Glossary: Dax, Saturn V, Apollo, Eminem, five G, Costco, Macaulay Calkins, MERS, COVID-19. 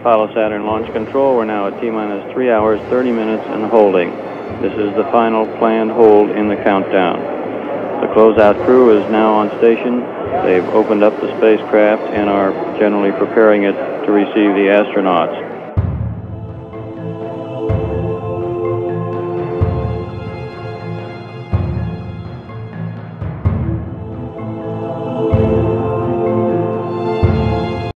Apollo Saturn Launch Control. We're now at T-minus 3 hours, 30 minutes, and holding. This is the final planned hold in the countdown. The closeout crew is now on station. They've opened up the spacecraft and are generally preparing it to receive the astronauts.